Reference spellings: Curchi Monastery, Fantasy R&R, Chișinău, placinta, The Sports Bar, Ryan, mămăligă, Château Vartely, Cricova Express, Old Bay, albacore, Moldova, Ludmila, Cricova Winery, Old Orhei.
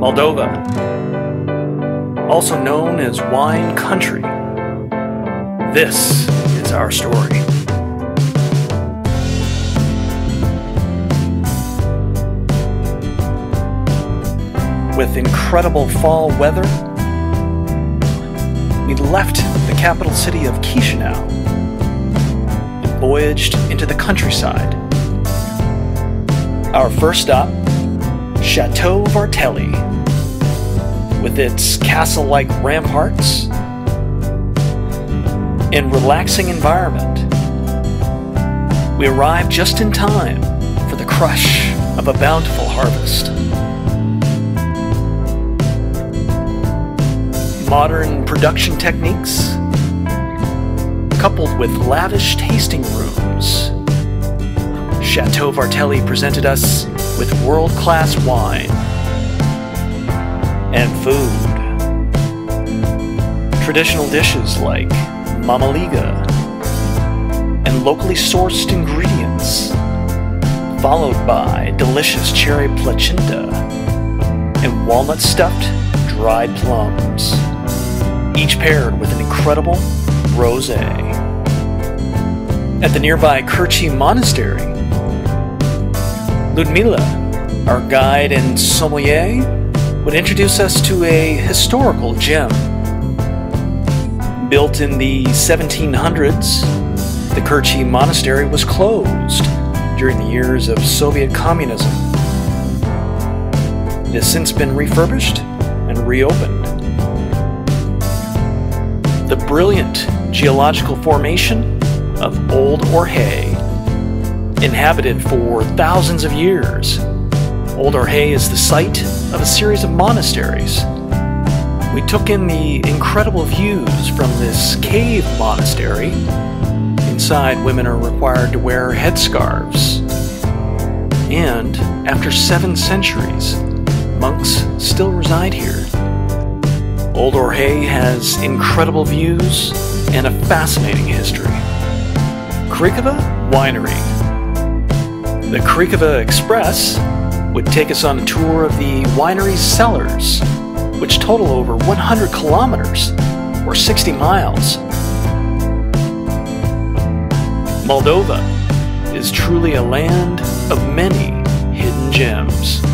Moldova, also known as wine country. This is our story. With incredible fall weather, we left the capital city of Chișinău and voyaged into the countryside. Our first stop, Château Vartely, with its castle-like ramparts and relaxing environment. We arrived just in time for the crush of a bountiful harvest. Modern production techniques, coupled with lavish tasting rooms, Château Vartely presented us with world-class wine and food. Traditional dishes like mămăligă and locally sourced ingredients, followed by delicious cherry placinta and walnut-stuffed dried plums, each paired with an incredible rosé. At the nearby Curchi Monastery, Ludmila, our guide and sommelier, would introduce us to a historical gem. Built in the 1700s, the Curchi Monastery was closed during the years of Soviet communism. It has since been refurbished and reopened. The brilliant geological formation of Old Orhei, inhabited for thousands of years. Old Orhei is the site of a series of monasteries. We took in the incredible views from this cave monastery. Inside, women are required to wear headscarves. And after 7 centuries, monks still reside here. Old Orhei has incredible views and a fascinating history. Cricova Winery. The Cricova Express would take us on a tour of the winery's cellars, which total over 100 kilometers, or 60 miles. Moldova is truly a land of many hidden gems.